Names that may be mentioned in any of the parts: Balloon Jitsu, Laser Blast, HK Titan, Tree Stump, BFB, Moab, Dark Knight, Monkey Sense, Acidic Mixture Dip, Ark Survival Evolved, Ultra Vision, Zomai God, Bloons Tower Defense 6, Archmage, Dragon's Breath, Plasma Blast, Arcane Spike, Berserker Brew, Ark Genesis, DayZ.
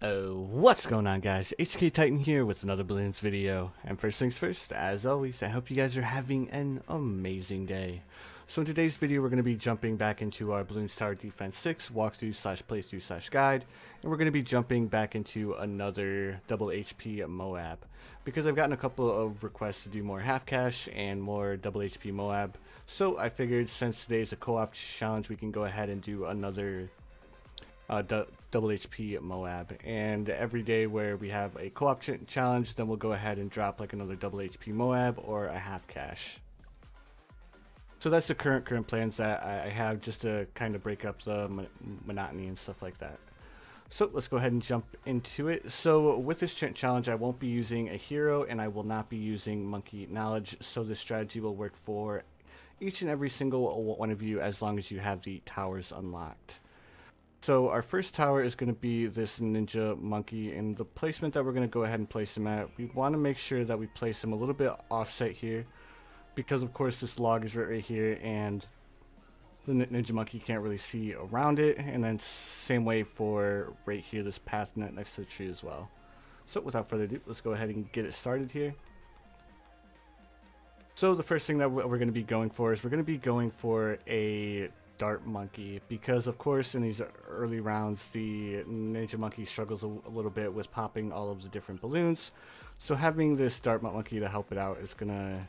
What's going on, guys? HK Titan here with another Bloons video. And first things first, as always, I hope you guys are having an amazing day. So in today's video, we're going to be jumping back into our Bloons Tower Defense 6 walkthrough / playthrough / guide. And we're going to be jumping back into another double HP Moab, because I've gotten a couple of requests to do more half cash and more double HP Moab. So I figured since today's a co-op challenge, we can go ahead and do another double HP Moab, and every day where we have a co-op challenge, then we'll go ahead and drop like another double HP Moab or a half cash. So that's the current plans that I have, just to kind of break up the monotony and stuff like that. So let's go ahead and jump into it. So with this challenge, I won't be using a hero and I will not be using monkey knowledge, so this strategy will work for each and every single one of you as long as you have the towers unlocked. So our first tower is going to be this ninja monkey, and the placement that we're going to go ahead and place him at, we want to make sure that we place him a little bit offset here, because of course this log is right here and the ninja monkey can't really see around it, and then same way for right here, this path next to the tree as well. So without further ado, let's go ahead and get it started here. So the first thing that we're going to be going for is we're going to be going for a dart monkey, because of course in these early rounds the ninja monkey struggles a little bit with popping all of the different balloons, so having this dart monkey to help it out is gonna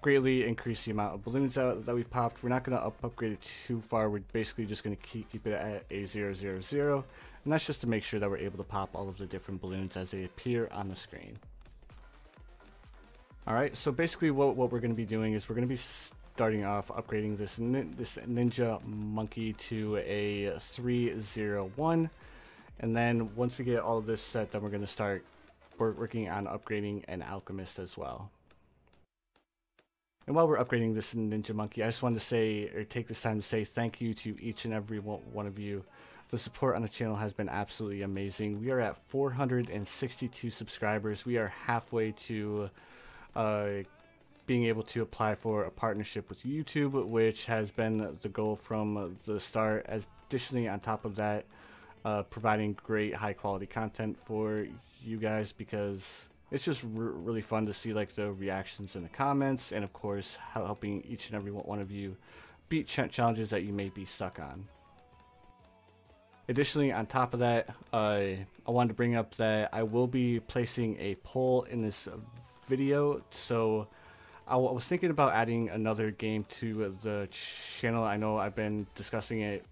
greatly increase the amount of balloons that we popped. We're not gonna upgrade it too far, we're basically just gonna keep it at a 000, and that's just to make sure that we're able to pop all of the different balloons as they appear on the screen. Alright, so basically what we're gonna be doing is we're gonna be starting off upgrading this ninja monkey to a 301, and then once we get all of this set, then we're going to start working on upgrading an alchemist as well. And while we're upgrading this ninja monkey, I just wanted to say, or take this time to say, thank you to each and every one of you. The support on the channel has been absolutely amazing. We are at 462 subscribers. We are halfway to being able to apply for a partnership with YouTube, which has been the goal from the start. As additionally, on top of that, providing great high quality content for you guys, because it's just really fun to see like the reactions in the comments, and of course helping each and every one of you beat challenges that you may be stuck on. Additionally, on top of that, I wanted to bring up that I will be placing a poll in this video. So I was thinking about adding another game to the channel. I know I've been discussing it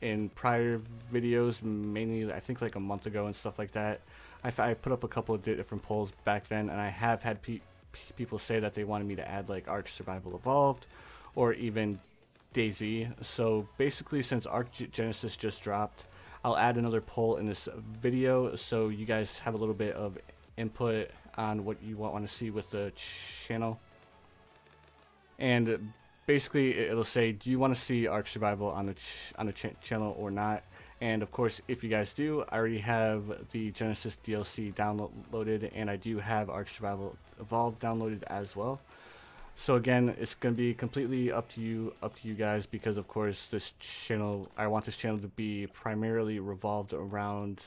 in prior videos, mainly I think like a month ago and stuff like that. I put up a couple of different polls back then, and I have had people say that they wanted me to add like Ark Survival Evolved or even DayZ. So basically, since Ark Genesis just dropped, I'll add another poll in this video so you guys have a little bit of input on what you want to see with the channel. And basically it'll say, do you want to see Ark Survival on the channel or not? And of course, if you guys do, I already have the Genesis DLC downloaded, and I do have Ark Survival Evolved downloaded as well. So again, it's going to be completely up to you guys, because of course this channel, I want this channel to be primarily revolved around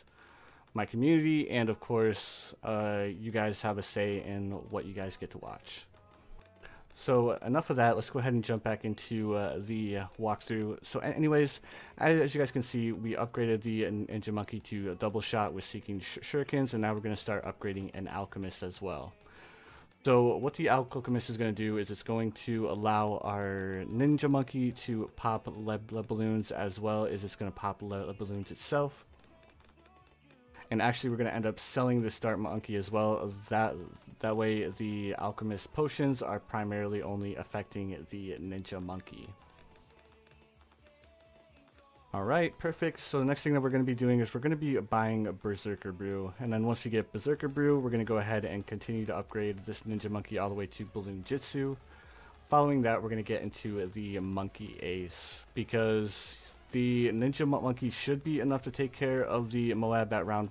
my community, and of course you guys have a say in what you guys get to watch. So enough of that, let's go ahead and jump back into the walkthrough. So anyways, as you guys can see, we upgraded the ninja monkey to a double shot with seeking shurikens, and now we're going to start upgrading an alchemist as well. So what the alchemist is going to do is it's going to allow our ninja monkey to pop lead balloons, as well as it's going to pop lead balloons itself. And actually, we're going to end up selling this dart monkey as well. That way, the alchemist potions are primarily only affecting the ninja monkey. Alright, perfect. So the next thing that we're going to be doing is we're going to be buying a Berserker Brew. And then once we get Berserker Brew, we're going to go ahead and continue to upgrade this ninja monkey all the way to Balloon Jitsu. Following that, we're going to get into the Monkey Ace, because the ninja monkey should be enough to take care of the Moab at round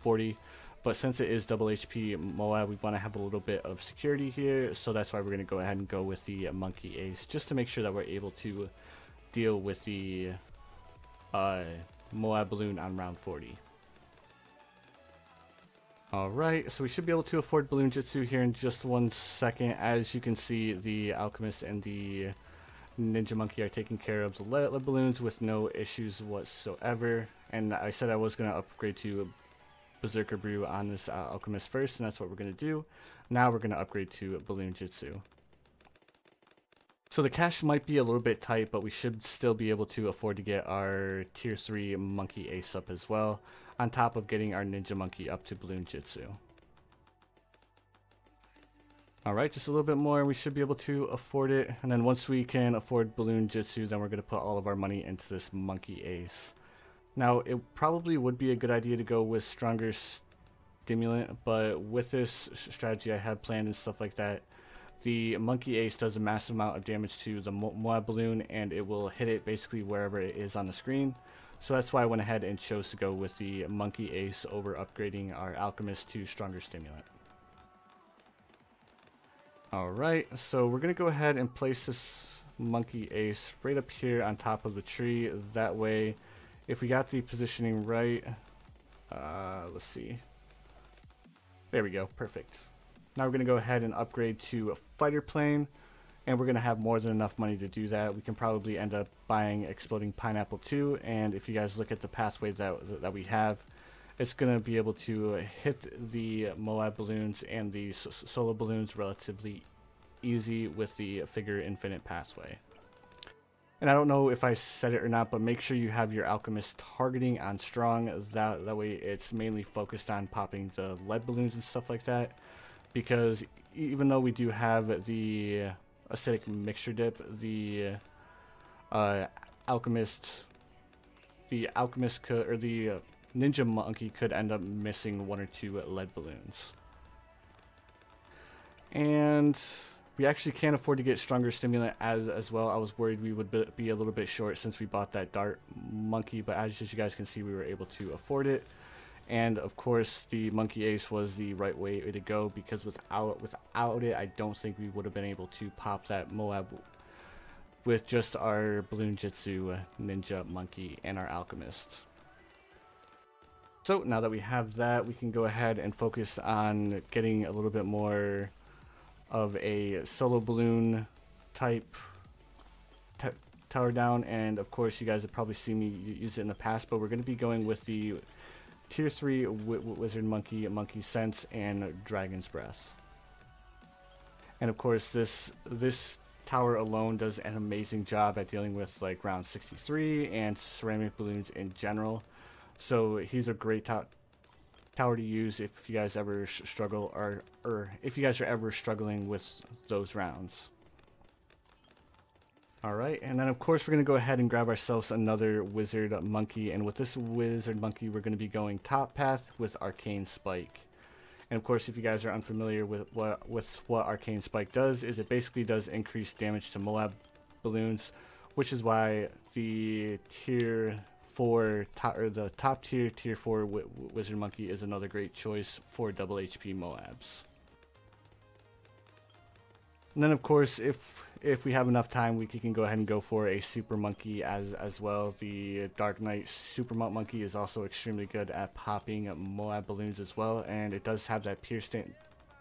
40, but since it is double HP Moab, we want to have a little bit of security here, so that's why we're going to go ahead and go with the Monkey Ace, just to make sure that we're able to deal with the Moab balloon on round 40. Alright, so we should be able to afford Balloon Jitsu here in just 1 second. As you can see, the Alchemist and the Ninja Monkey are taking care of the lead balloons with no issues whatsoever. And I said I was going to upgrade to Berserker Brew on this Alchemist first, and that's what we're going to do. Now we're going to upgrade to Balloon Jitsu. So the cash might be a little bit tight, but we should still be able to afford to get our tier 3 Monkey Ace up as well, on top of getting our Ninja Monkey up to Balloon Jitsu. Alright, just a little bit more and we should be able to afford it. And then once we can afford Balloon Jitsu, then we're going to put all of our money into this Monkey Ace. Now, it probably would be a good idea to go with Stronger Stimulant, but with this strategy I had planned and stuff like that, the Monkey Ace does a massive amount of damage to the Moab balloon, and it will hit it basically wherever it is on the screen. So that's why I went ahead and chose to go with the Monkey Ace over upgrading our Alchemist to Stronger Stimulant. Alright, so we're going to go ahead and place this Monkey Ace right up here on top of the tree. That way, if we got the positioning right, let's see. There we go, perfect. Now we're going to go ahead and upgrade to a fighter plane, and we're going to have more than enough money to do that. We can probably end up buying Exploding Pineapple 2, and if you guys look at the pathway that we have, it's going to be able to hit the Moab balloons and the solo balloons relatively easy with the Figure Infinite pathway. And I don't know if I said it or not, but make sure you have your Alchemist targeting on strong. That way it's mainly focused on popping the lead balloons and stuff like that. Because even though we do have the Acidic Mixture Dip, the Alchemist could, or the Ninja Monkey could end up missing one or two lead balloons. And we actually can't afford to get Stronger Stimulant as well. I was worried we would be a little bit short since we bought that Dart Monkey, but as you guys can see, we were able to afford it. And of course the Monkey Ace was the right way to go, because without it, I don't think we would have been able to pop that Moab with just our Balloon Jitsu, Ninja Monkey, and our Alchemist. So now that we have that, we can go ahead and focus on getting a little bit more of a solo balloon type tower down. And of course you guys have probably seen me use it in the past, but we're going to be going with the Tier 3 Wizard Monkey, Monkey Sense, and Dragon's Breath. And of course this tower alone does an amazing job at dealing with like round 63 and ceramic balloons in general. So he's a great tower to use if you guys ever struggle, or if you guys are ever struggling with those rounds. Alright, and then of course we're going to go ahead and grab ourselves another Wizard Monkey, and with this Wizard Monkey we're going to be going top path with Arcane Spike. And of course if you guys are unfamiliar with what Arcane Spike does, is it basically does increased damage to Moab balloons, which is why the tier 4, or the top tier 4 Wizard Monkey is another great choice for double HP Moabs. And then of course if we have enough time, we can go ahead and go for a Super Monkey as well. The Dark Knight Super Monkey is also extremely good at popping Moab balloons as well, and it does have that pierce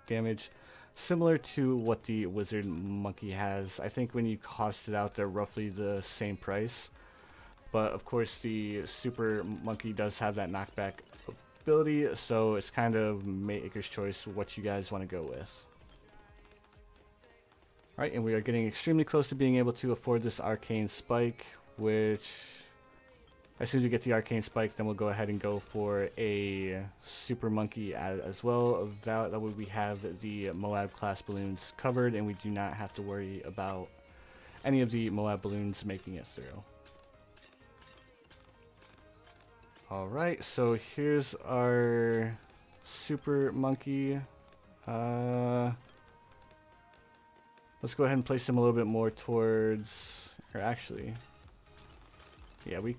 damage similar to what the Wizard Monkey has. I think when you cost it out, they're roughly the same price, but of course the Super Monkey does have that knockback ability, so it's kind of maker's choice what you guys want to go with. Alright, and we are getting extremely close to being able to afford this Arcane Spike, which as soon as we get the Arcane Spike, then we'll go ahead and go for a Super Monkey as well. That way we have the Moab class balloons covered, and we do not have to worry about any of the Moab balloons making it through. Alright, so here's our Super Monkey. Let's go ahead and place him a little bit more towards, or actually, yeah, we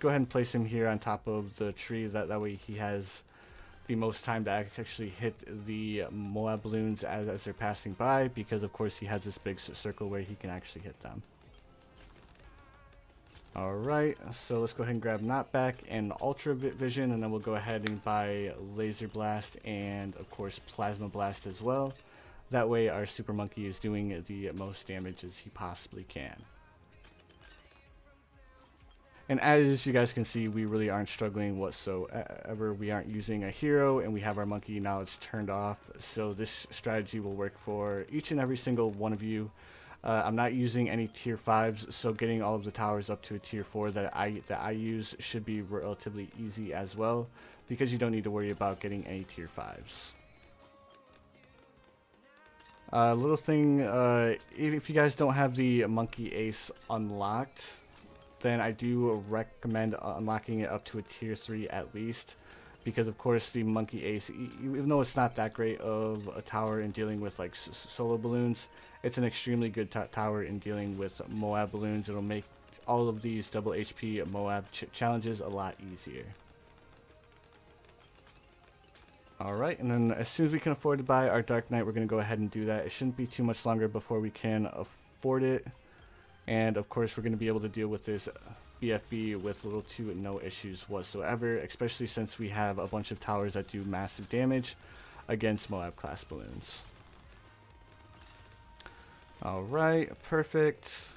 go ahead and place him here on top of the tree. That way he has the most time to actually hit the Moab balloons as they're passing by, because of course he has this big circle where he can actually hit them. Alright, so let's go ahead and grab Knockback and Ultra Vision, and then we'll go ahead and buy Laser Blast and, of course, Plasma Blast as well. That way our Super Monkey is doing the most damage as he possibly can. And as you guys can see, we really aren't struggling whatsoever. We aren't using a hero, and we have our monkey knowledge turned off. So this strategy will work for each and every single one of you. I'm not using any tier 5s, so getting all of the towers up to a tier 4 that I use should be relatively easy as well, because you don't need to worry about getting any tier 5s. Little thing, if you guys don't have the Monkey Ace unlocked, then I do recommend unlocking it up to a tier 3 at least, because of course the Monkey Ace, even though it's not that great of a tower in dealing with like solo balloons, it's an extremely good tower in dealing with Moab balloons. It'll make all of these double HP Moab challenges a lot easier. Alright, and then as soon as we can afford to buy our Dark Knight, we're going to go ahead and do that. It shouldn't be too much longer before we can afford it. And of course, we're going to be able to deal with this BFB with little to no issues whatsoever, especially since we have a bunch of towers that do massive damage against Moab class balloons. Alright, perfect.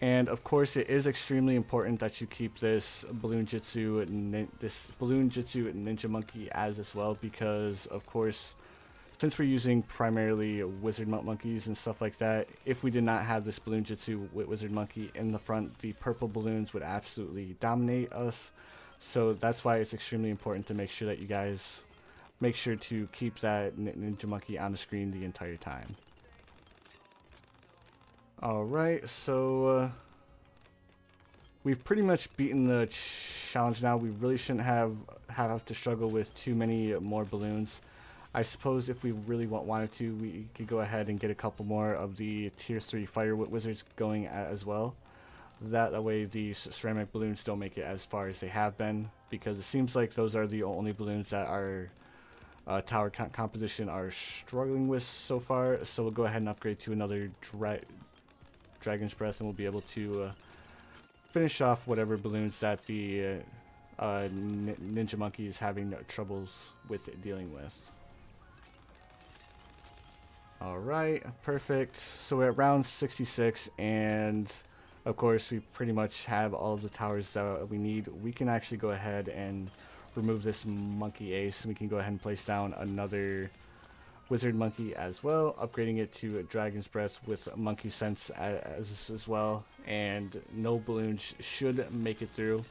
And of course, it is extremely important that you keep this Balloon Jitsu Ninja Monkey as well, because of course, since we're using primarily wizard monkeys and stuff like that, if we did not have this Balloon Jitsu wizard monkey in the front, the purple balloons would absolutely dominate us. So that's why it's extremely important to make sure that you guys make sure to keep that ninja monkey on the screen the entire time. Alright, so we've pretty much beaten the challenge now. We really shouldn't have to struggle with too many more balloons. I suppose if we really wanted to, we could go ahead and get a couple more of the tier 3 fire wizards going as well. That way the ceramic balloons don't make it as far as they have been, because it seems like those are the only balloons that our tower composition are struggling with so far. So we'll go ahead and upgrade to another Dragon's Breath, and we'll be able to finish off whatever balloons that the Ninja Monkey is having troubles with dealing with. Alright, perfect. So we're at round 66, and of course we pretty much have all of the towers that we need. We can actually go ahead and remove this Monkey Ace, and we can go ahead and place down another Wizard Monkey as well, upgrading it to Dragon's Breath with Monkey Sense as well, and no balloons should make it through.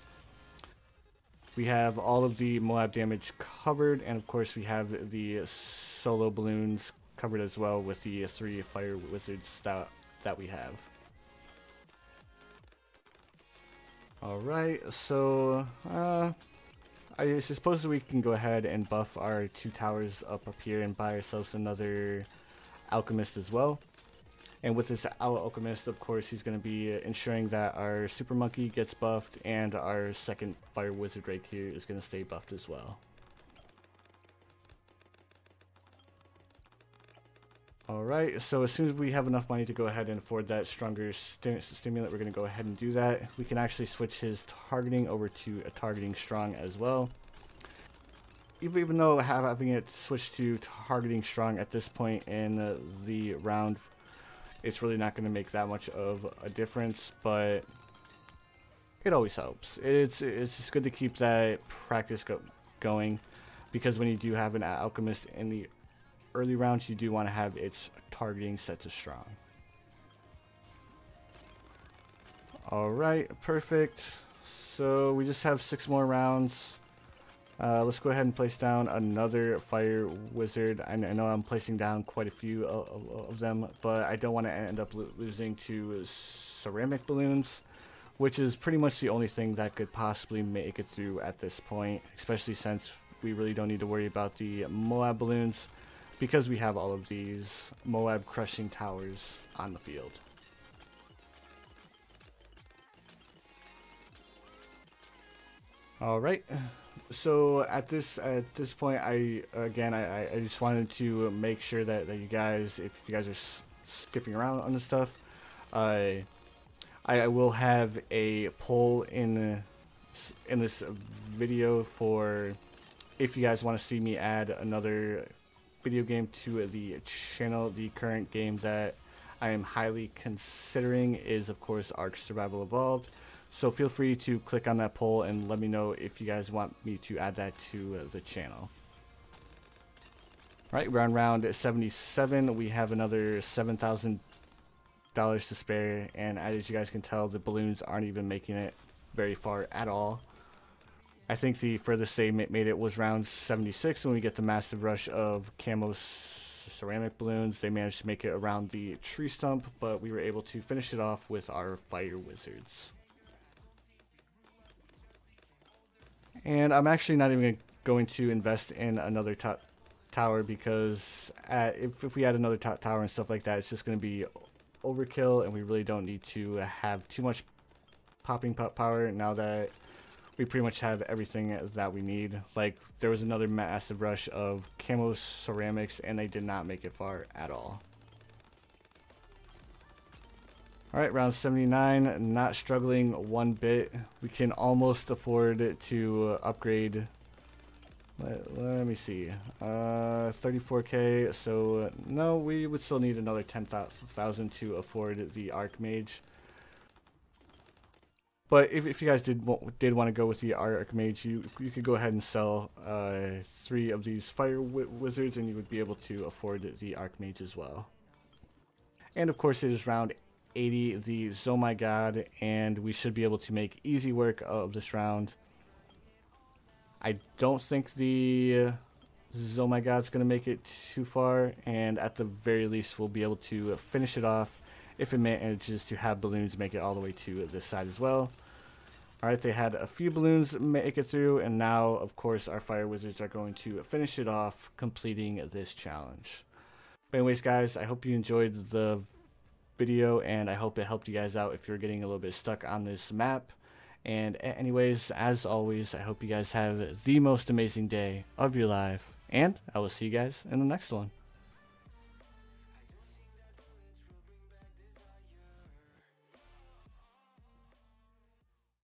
We have all of the Moab damage covered, and of course we have the solo balloons covered as well with the 3 fire wizards that we have. Alright, so I suppose we can go ahead and buff our 2 towers up here and buy ourselves another alchemist as well. And with this alchemist, of course, he's going to be ensuring that our super monkey gets buffed, and our second fire wizard right here is going to stay buffed as well. Alright, so as soon as we have enough money to go ahead and afford that stronger stimulant, we're going to go ahead and do that. We can actually switch his targeting over to a targeting strong as well. Even though having it switched to targeting strong at this point in the round, it's really not going to make that much of a difference, but it always helps. It's just good to keep that practice going, because when you do have an alchemist in the early rounds, you do want to have its targeting set to strong. Alright, perfect. So we just have 6 more rounds. Let's go ahead and place down another fire wizard. I know I'm placing down quite a few of them, but I don't want to end up losing to ceramic balloons, which is pretty much the only thing that could possibly make it through at this point, especially since we really don't need to worry about the Moab balloons, because we have all of these Moab crushing towers on the field. Alright, so at this point, I just wanted to make sure that you guys, if you guys are skipping around on this stuff, I will have a poll in this video for if you guys want to see me add another video game to the channel. The current game that I am highly considering is, of course, Ark Survival Evolved. So feel free to click on that poll and let me know if you guys want me to add that to the channel. All right, we're on round 77. We have another $7,000 to spare, and as you guys can tell, the balloons aren't even making it very far at all. I think the furthest they made it was round 76 when we get the massive rush of camo ceramic balloons. They managed to make it around the tree stump, but we were able to finish it off with our fire wizards. And I'm actually not even going to invest in another top tower, because if we add another top tower and stuff like that, it's just going to be overkill, and we really don't need to have too much popping pop power now that we pretty much have everything that we need. Like, there was another massive rush of camo ceramics, and they did not make it far at all. Alright, round 79, not struggling one bit. We can almost afford to upgrade. Let me see, 34k, so no, we would still need another 10,000 to afford the Archmage. But if you guys did want to go with the Archmage, you could go ahead and sell 3 of these fire wizards, and you would be able to afford the Archmage as well. And of course, it is round 80, the Zomai God, and we should be able to make easy work of this round. I don't think the Zomai God's going to make it too far, and at the very least we'll be able to finish it off if it manages to have balloons make it all the way to this side as well. Alright, they had a few balloons make it through, and now of course our fire wizards are going to finish it off, completing this challenge. But anyways guys, I hope you enjoyed the video, and I hope it helped you guys out if you're getting a little bit stuck on this map. And anyways, as always, I hope you guys have the most amazing day of your life, and I will see you guys in the next one.